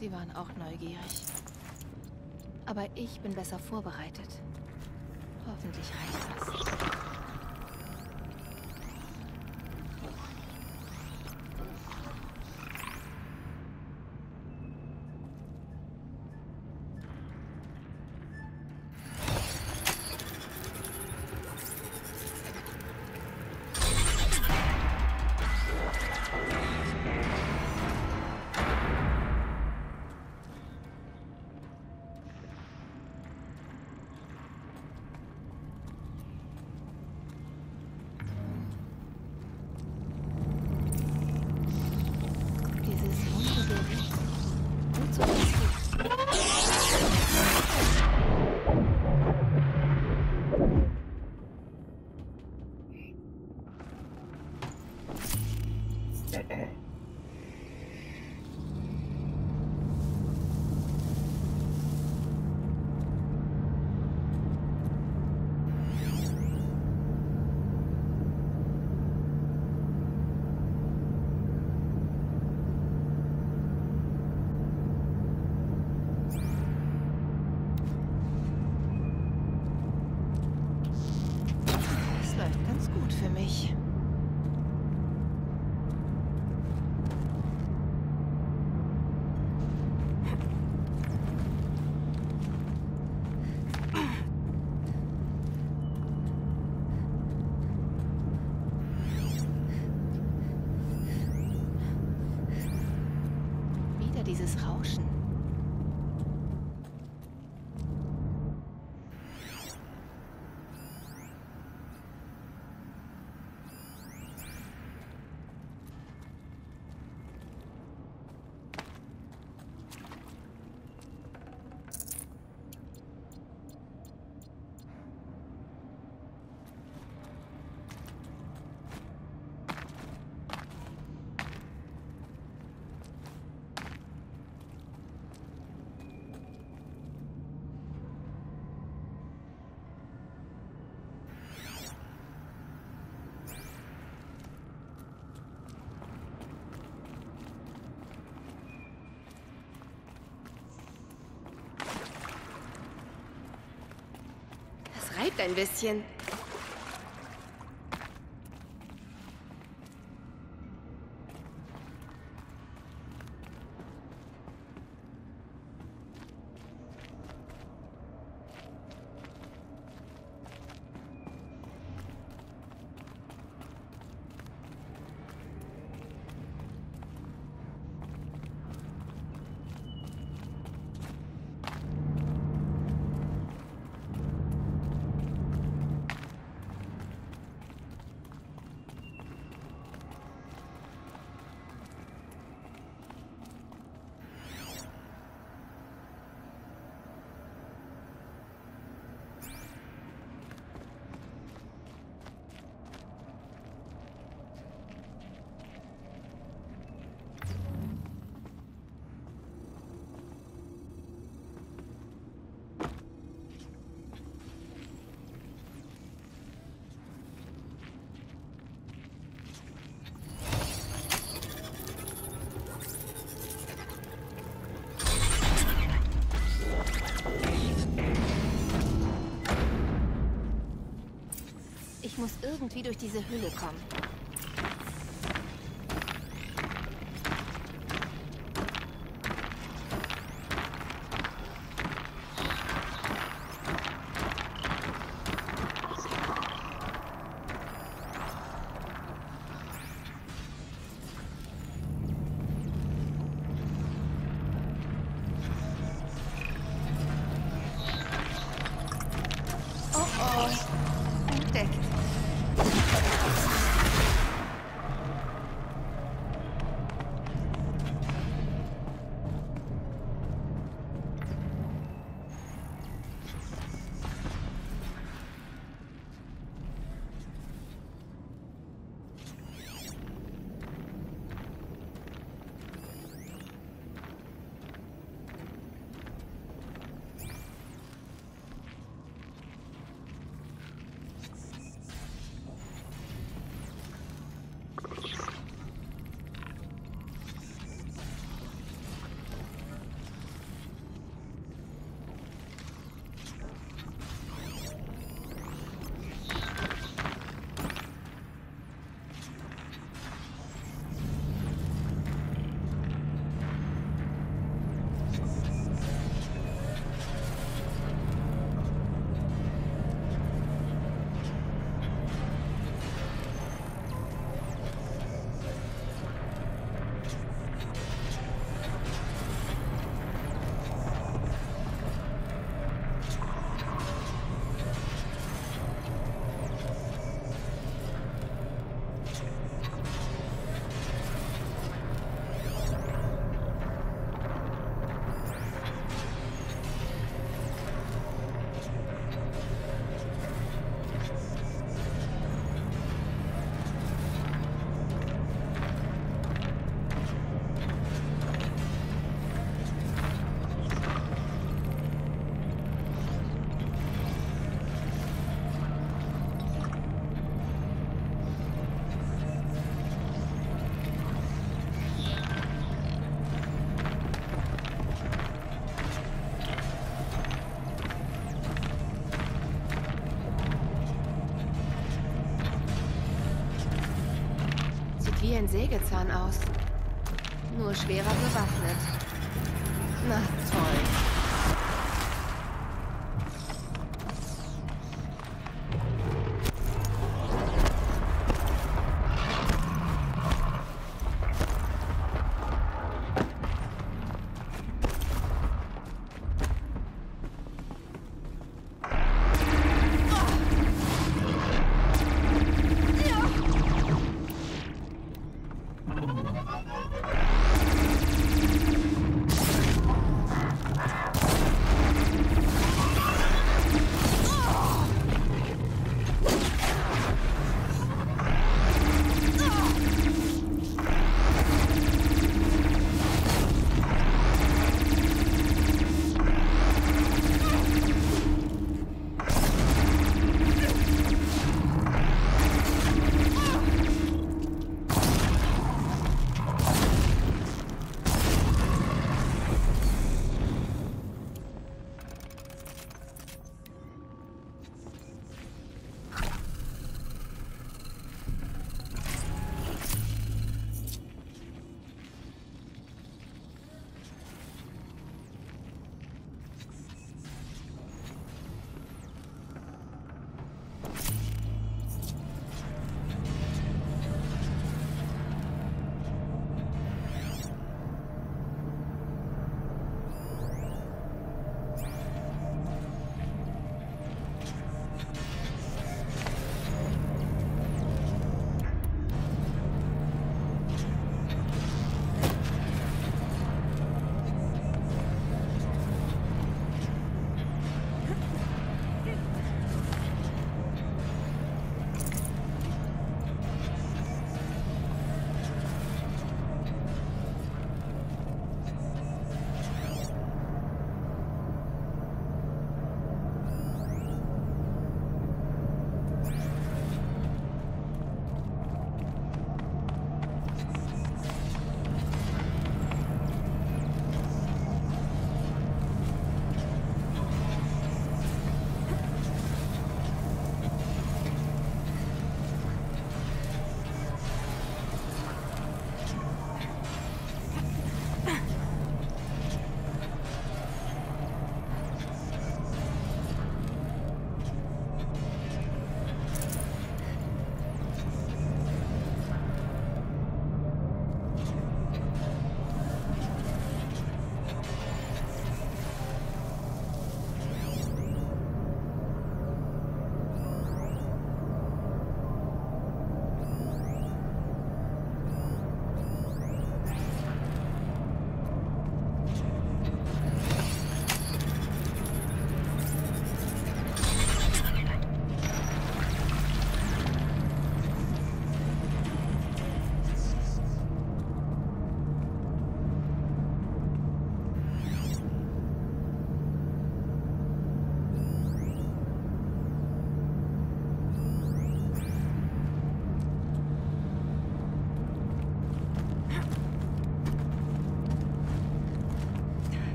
Sie waren auch neugierig. Aber ich bin besser vorbereitet. Hoffentlich reicht das. Dieses Rauschen. Ein bisschen. Ich muss irgendwie durch diese Höhle kommen. Oh, entdeckt. wie ein Sägezahn aus. Nur schwerer bewaffnet. Na toll.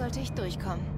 Sollte ich durchkommen.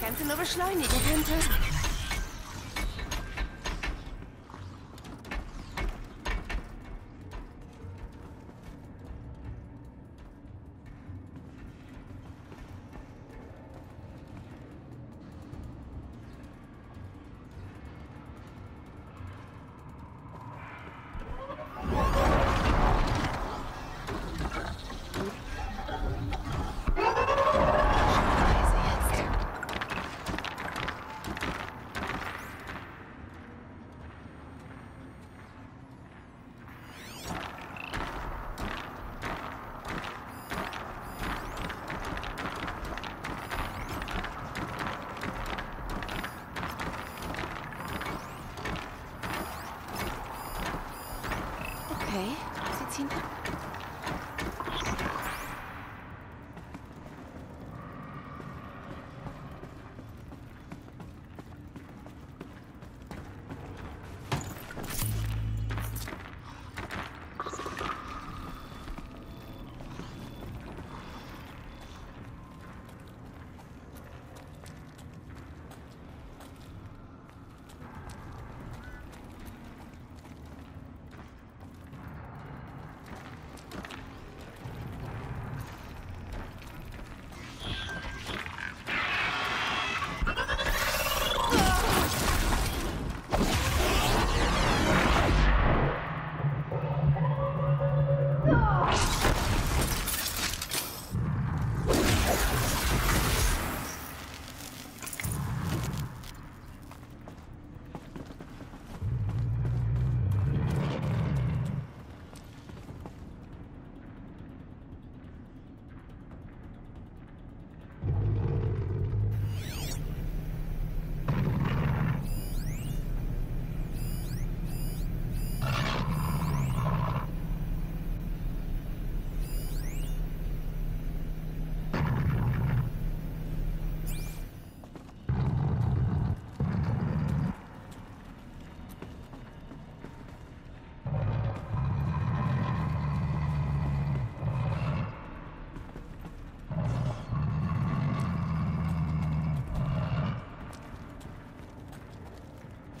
das Ganze nur beschleunigen könnte. Okay, sie ziehen ab.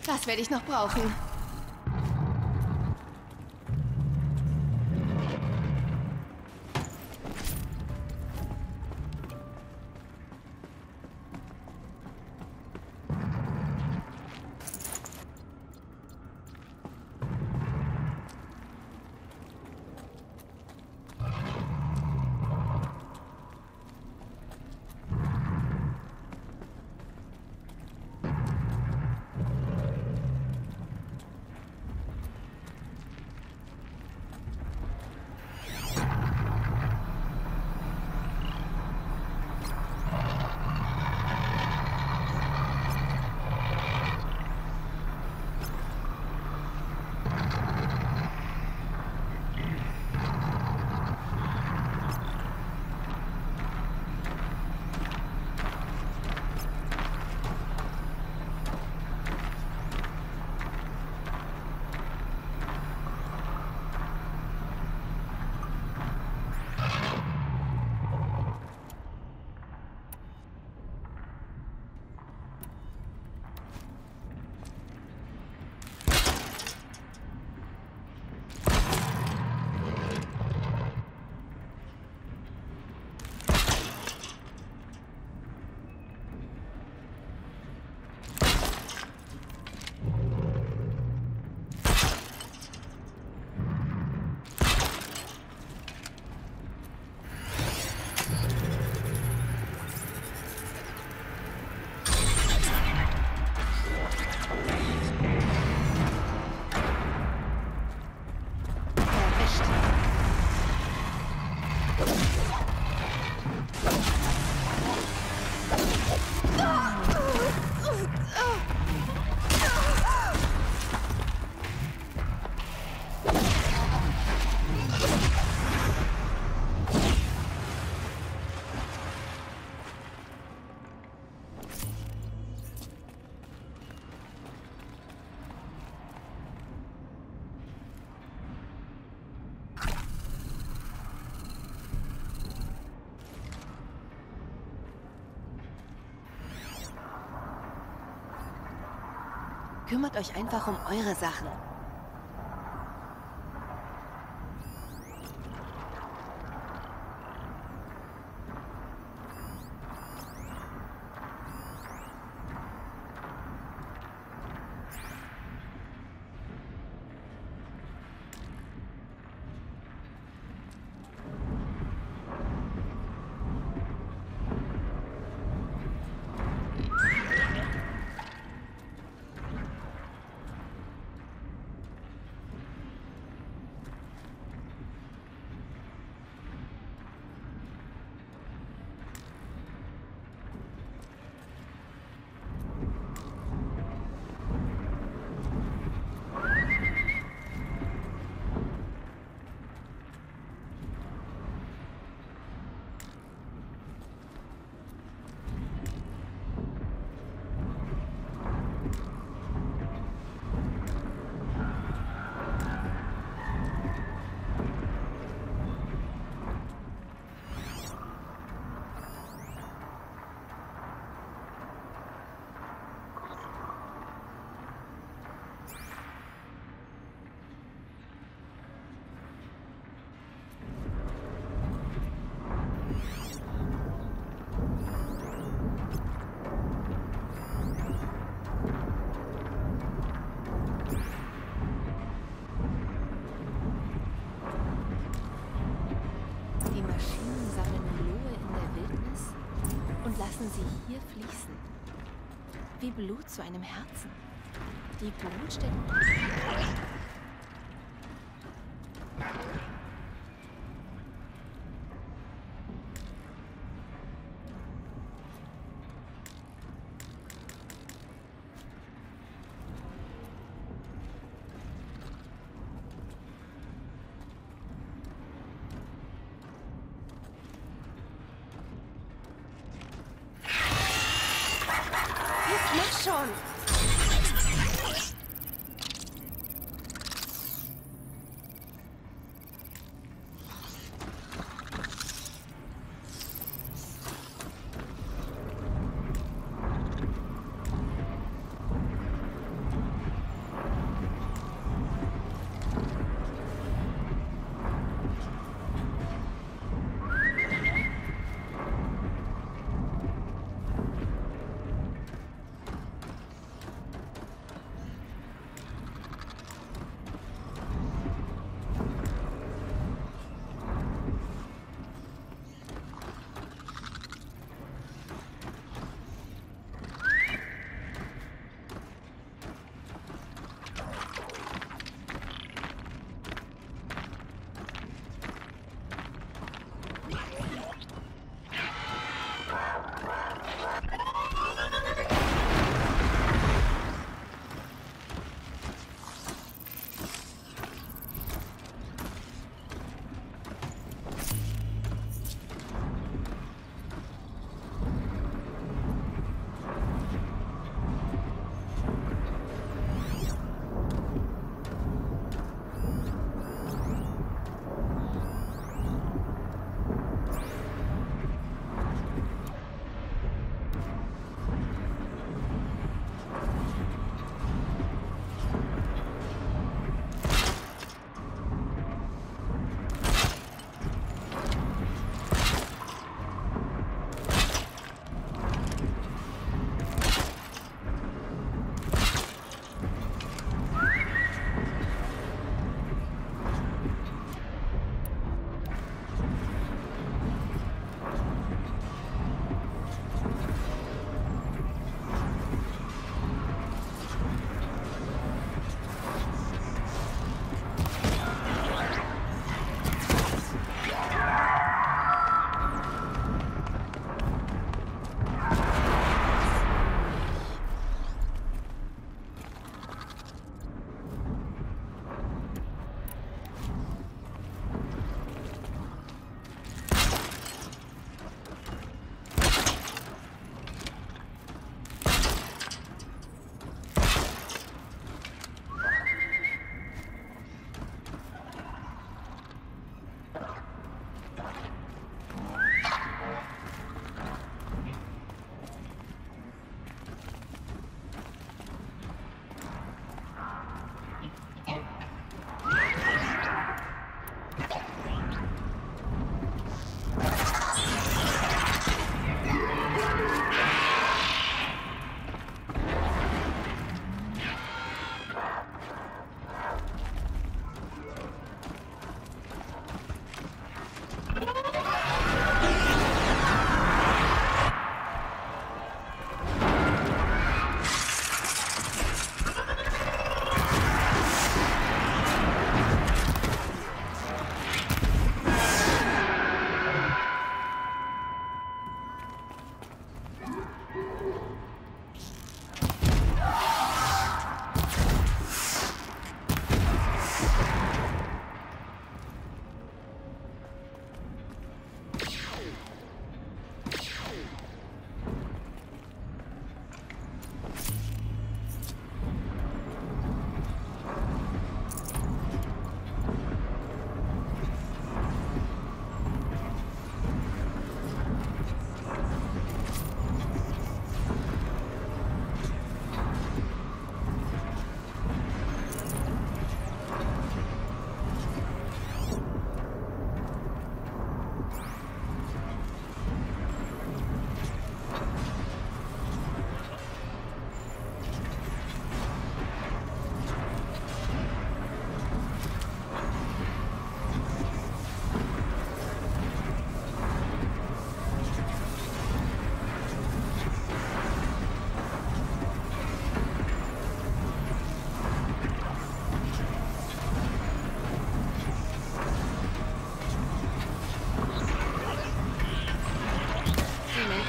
Das werde ich noch brauchen. Kümmert euch einfach um eure Sachen. Lassen sie hier fließen, wie Blut zu einem Herzen. Die Blutstelle.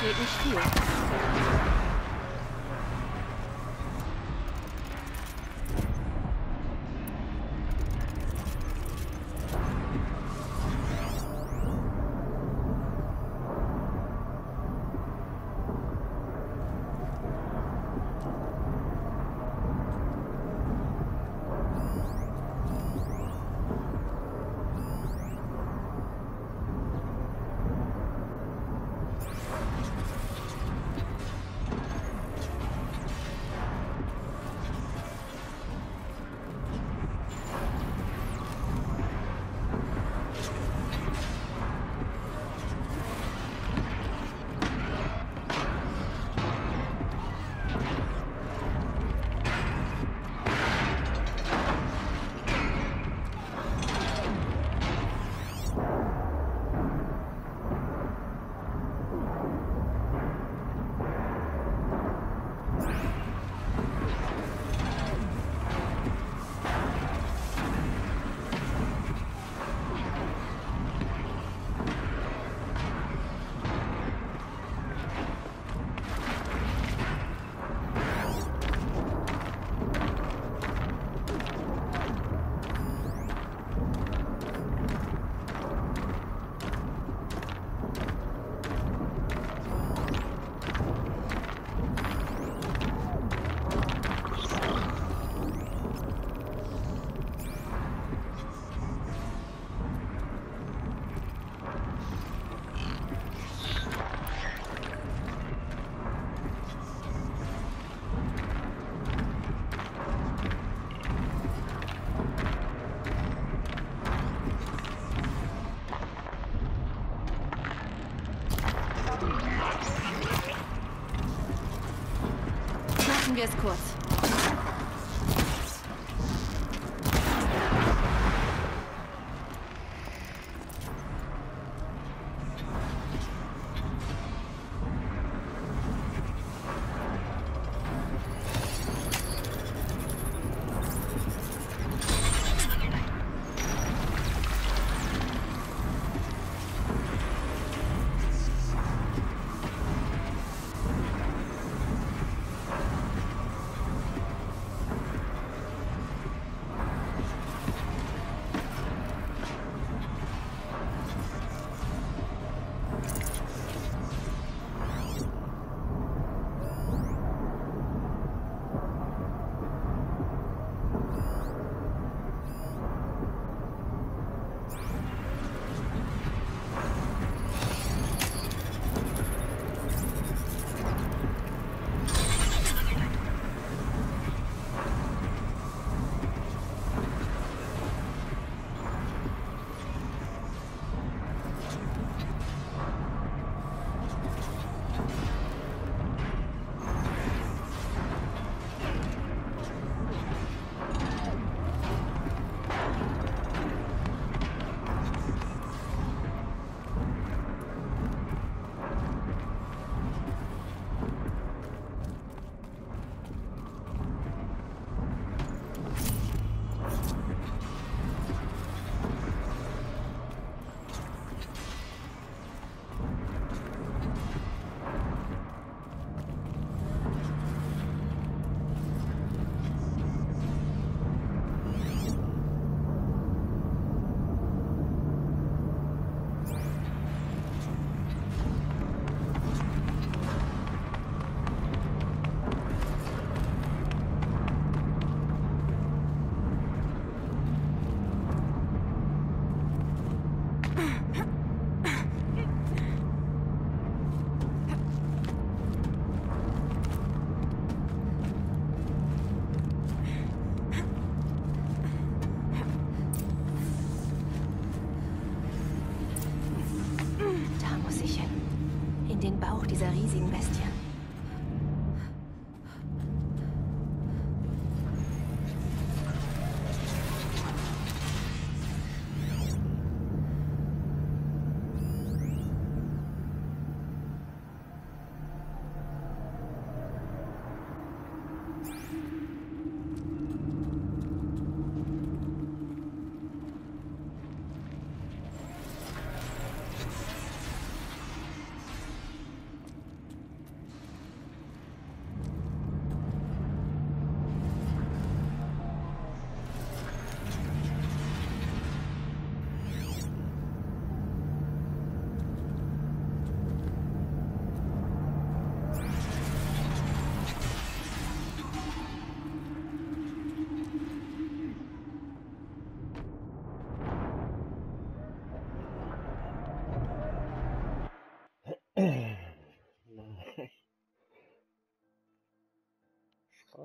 geht nicht viel. Wir es kurz. Dieser riesigen Bestie.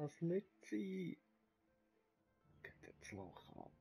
was nützt sein. Jetzt los, Mann.